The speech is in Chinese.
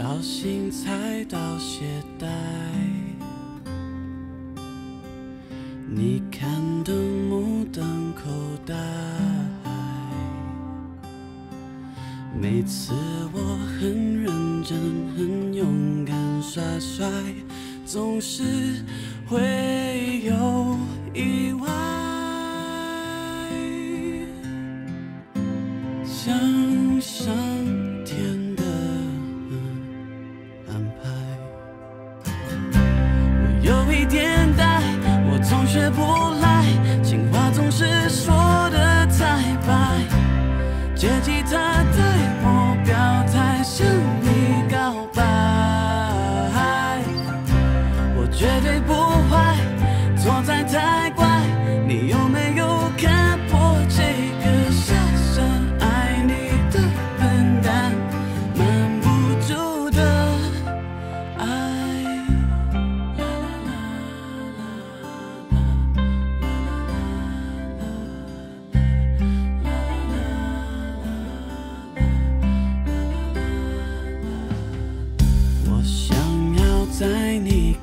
小心踩到鞋带。你看得目瞪口呆。每次我很认真，很勇敢，耍帅，总是会有意外。想想。 学不来，情话总是说得太白。借吉他对我表态，向你告白。我绝对不坏，错在太乖。你有没有看破这个傻傻爱你的笨蛋？瞒不住的爱。 在你。